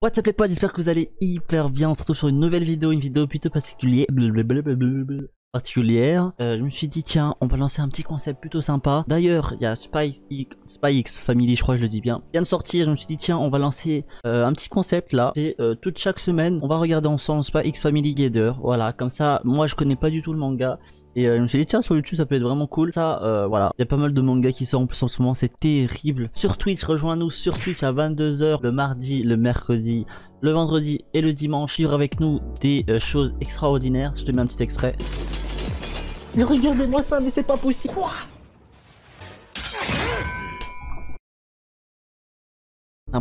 What's up les potes, j'espère que vous allez hyper bien. On se retrouve sur une nouvelle vidéo, une vidéo plutôt particulière. Je me suis dit tiens, on va lancer un petit concept plutôt sympa. D'ailleurs, il y a Spy X Family, je crois que je le dis bien, vient de sortir. Je me suis dit tiens, on va lancer un petit concept là. C'est toute chaque semaine, on va regarder ensemble Spy X Family Gather. Voilà, comme ça, moi je connais pas du tout le manga. Et je me suis dit tiens, sur YouTube ça peut être vraiment cool. Ça voilà, il y a pas mal de mangas qui sortent en plus en ce moment, c'est terrible. Sur Twitch, rejoins-nous sur Twitch à 22h le mardi, le mercredi, le vendredi et le dimanche. Vivre avec nous des choses extraordinaires. Je te mets un petit extrait. Mais regardez-moi ça, mais c'est pas possible. Quoi ?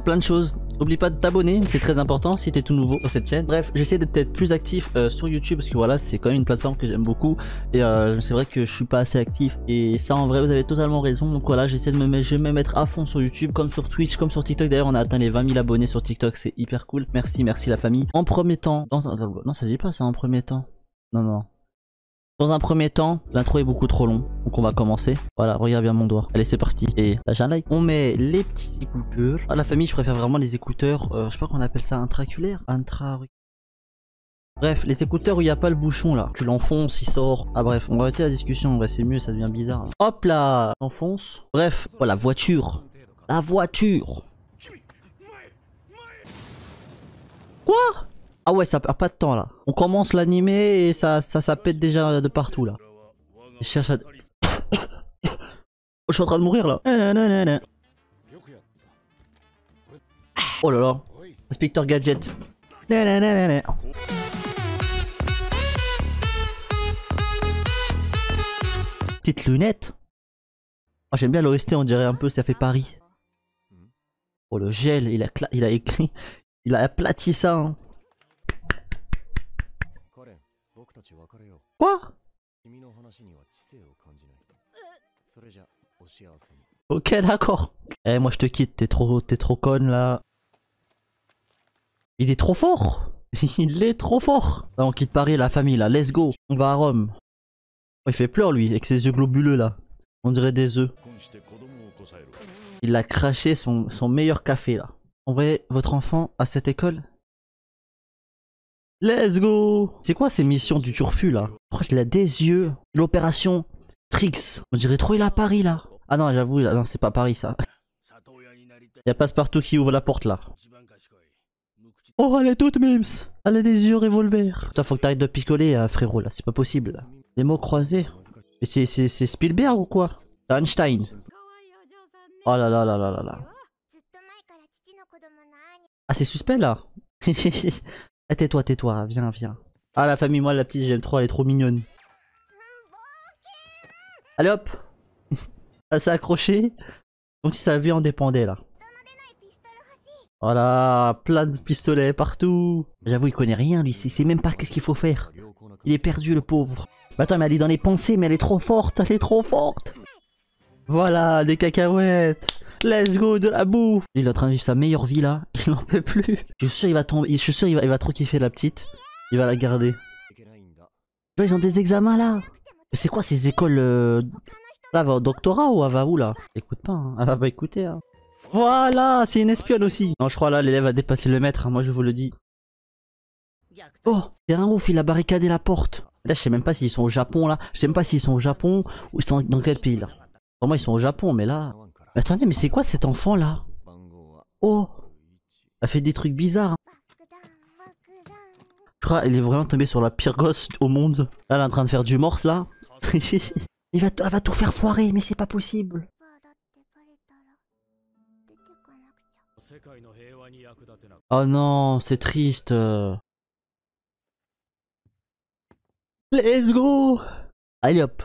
Plein de choses, n'oublie pas de t'abonner, c'est très important si t'es tout nouveau sur cette chaîne. Bref, j'essaie d'être peut-être plus actif sur YouTube parce que voilà, c'est quand même une plateforme que j'aime beaucoup et c'est vrai que je suis pas assez actif et ça en vrai vous avez totalement raison. Donc voilà, j'essaie de me mettre à fond sur YouTube, comme sur Twitch, comme sur TikTok. D'ailleurs on a atteint les 20 000 abonnés sur TikTok, c'est hyper cool, merci la famille. En premier temps, non ça se dit pas ça, en premier temps, non. Dans un premier temps, l'intro est beaucoup trop long, donc on va commencer. Voilà, regarde bien mon doigt. Allez, c'est parti. Et lâche un like. On met les petits écouteurs. À la famille, je préfère vraiment les écouteurs. Je sais pas qu'on appelle ça intraculaire. Bref, les écouteurs où il n'y a pas le bouchon là. Tu l'enfonces, il sort. Ah bref, on va arrêter la discussion. En vrai, c'est mieux, ça devient bizarre. Hein. Hop là, enfonce. Bref, voilà, voiture. La voiture. Quoi ? Ah ouais, ça perd pas de temps là. On commence l'anime et ça pète déjà de partout là. Je cherche à... Je suis en train de mourir là. Oh là là. Inspecteur Gadget. Petite lunette. Oh, j'aime bien l'OST, on dirait un peu, ça fait Paris. Oh le gel, il a aplati ça hein. Quoi? Ok d'accord. Eh moi je te quitte, t'es trop conne là. Il est trop fort. Il est trop fort. Là, on quitte Paris, la famille là, let's go. On va à Rome. Oh, il fait pleurer lui avec ses yeux globuleux là. On dirait des œufs. Il a craché son meilleur café là. Envoyez votre enfant à cette école. Let's go! C'est quoi ces missions du turfu là? Oh, il a des yeux. L'opération Trix. On dirait trop il a Paris là. Ah non, j'avoue, non, c'est pas Paris ça. Il y a Passepartout qui ouvre la porte là. Oh, elle est toute mimes! Elle a des yeux revolver. Putain, faut que t'arrêtes de picoler, frérot là, c'est pas possible. Là. Les mots croisés. Et c'est Spielberg ou quoi? C'est Einstein. Oh là là là là là là. Ah, c'est suspect là? Ah, tais-toi, viens. Ah la famille, moi la petite GL3 elle est trop mignonne. Allez hop. Elle s'est accrochée. Comme si sa vie en dépendait là. Voilà, plein de pistolets partout. J'avoue il connaît rien lui, il sait même pas qu'est-ce qu'il faut faire. Il est perdu le pauvre. Bah attends mais elle est dans les pensées mais elle est trop forte, Voilà, des cacahuètes. Let's go, de la bouffe. Il est en train de vivre sa meilleure vie là, il n'en peut plus. Je suis sûr il va tomber, je suis sûr il va trop kiffer la petite. Il va la garder. Là, ils ont des examens là. Mais c'est quoi ces écoles Là, elle va au doctorat ou elle va où là? Écoute pas, hein. Elle va pas écouter hein. Voilà, c'est une espionne aussi. Non je crois là l'élève a dépassé le maître, hein. Moi je vous le dis. Oh, c'est un ouf, il a barricadé la porte. Là je sais même pas s'ils sont au Japon là. Je sais même pas s'ils sont au Japon ou sont dans quel pays là. Pour moi ils sont au Japon mais là... Attendez, mais c'est quoi cet enfant là? Oh, elle fait des trucs bizarres. Je crois qu'elle est vraiment tombée sur la pire gosse au monde. Là, elle est en train de faire du morse là. Elle va tout faire foirer, mais c'est pas possible. Oh non, c'est triste. Let's go! Allez hop,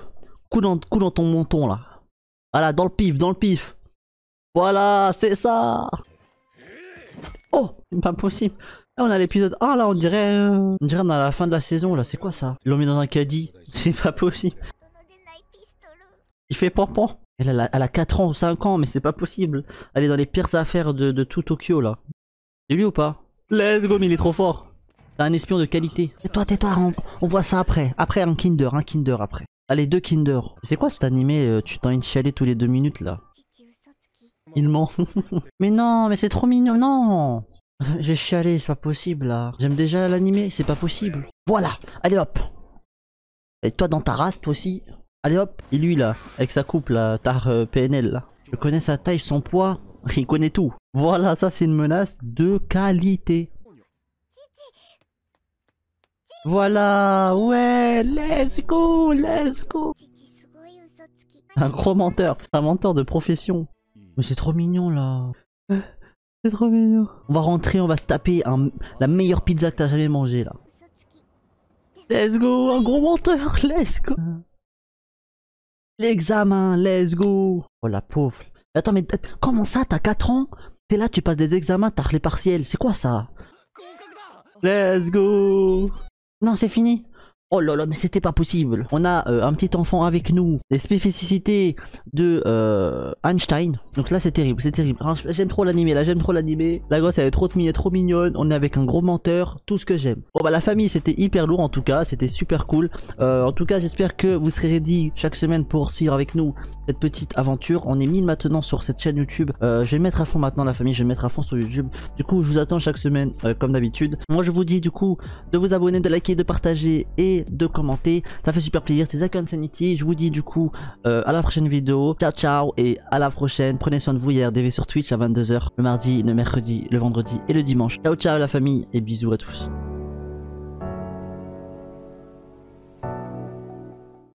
coup dans ton menton là. Voilà, dans le pif, Voilà, c'est ça. Oh, c'est pas possible. Là, on a l'épisode 1, là, on dirait on est à la fin de la saison, là. C'est quoi, ça? Ils l'ont mis dans un caddie. C'est pas possible. Il fait pompon. Elle a 4 ans ou 5 ans, mais c'est pas possible. Elle est dans les pires affaires de tout Tokyo, là. C'est lui ou pas? Let's go, mais il est trop fort. T'as un espion de qualité. Tais-toi, on voit ça après. Après, un Kinder, après. Allez, 2 Kinder. C'est quoi cet animé tu t'en initialais tous les 2 minutes là? Il ment. Mais non, mais c'est trop mignon, non. J'ai chialé, c'est pas possible là. J'aime déjà l'animé, c'est pas possible. Voilà, allez hop. Et toi dans ta race, toi aussi. Allez hop, et lui là, avec sa coupe là, tard PNL là. Je connais sa taille, son poids, il connaît tout. Voilà, ça c'est une menace de qualité. Voilà, ouais, let's go. Un gros menteur, un menteur de profession. Mais c'est trop mignon là. C'est trop mignon. On va rentrer, on va se taper la meilleure pizza que t'as jamais mangée là. Let's go, un gros menteur, let's go. L'examen, let's go. Oh la pauvre. Attends mais comment ça t'as 4 ans? T'es là, tu passes des examens, t'as les partiels, c'est quoi ça? Let's go. Non c'est fini. Oh là là mais c'était pas possible. On a un petit enfant avec nous. Les spécificités de Einstein. Donc là c'est terrible, c'est terrible. J'aime trop l'animé là, j'aime trop l'animé. La gosse elle est trop mignonne. On est avec un gros menteur, tout ce que j'aime. Bon bah la famille c'était hyper lourd en tout cas, c'était super cool. En tout cas j'espère que vous serez ready chaque semaine pour suivre avec nous cette petite aventure. On est 1000 maintenant sur cette chaîne YouTube. Je vais mettre à fond maintenant la famille, je vais mettre à fond sur YouTube. Du coup je vous attends chaque semaine comme d'habitude. Moi je vous dis du coup de vous abonner, de liker, de partager et de commenter, ça fait super plaisir. C'est ZaKeuR InSanity, je vous dis du coup à la prochaine vidéo, ciao ciao et à la prochaine. Prenez soin de vous, RDV sur Twitch à 22h le mardi, le mercredi, le vendredi et le dimanche. Ciao ciao la famille et bisous à tous.